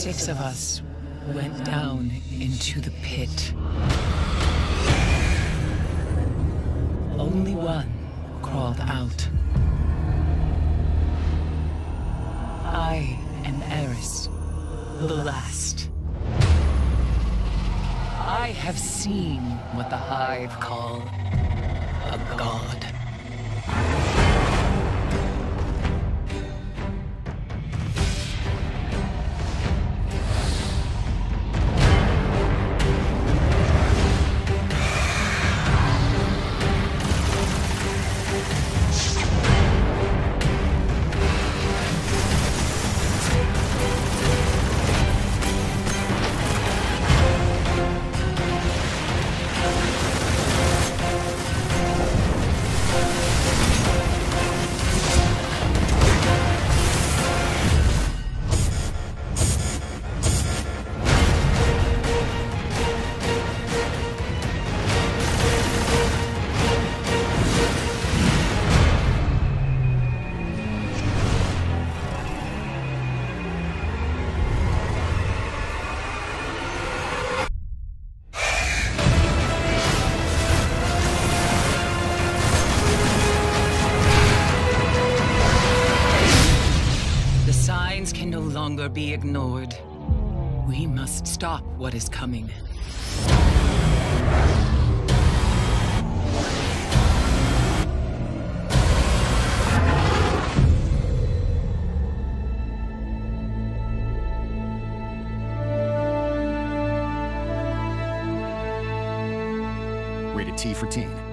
6 of us went down into the pit. Only one crawled out. I am Eris, the last. I have seen what the Hive call a god. Can no longer be ignored. We must stop what is coming. Rated T for Teen.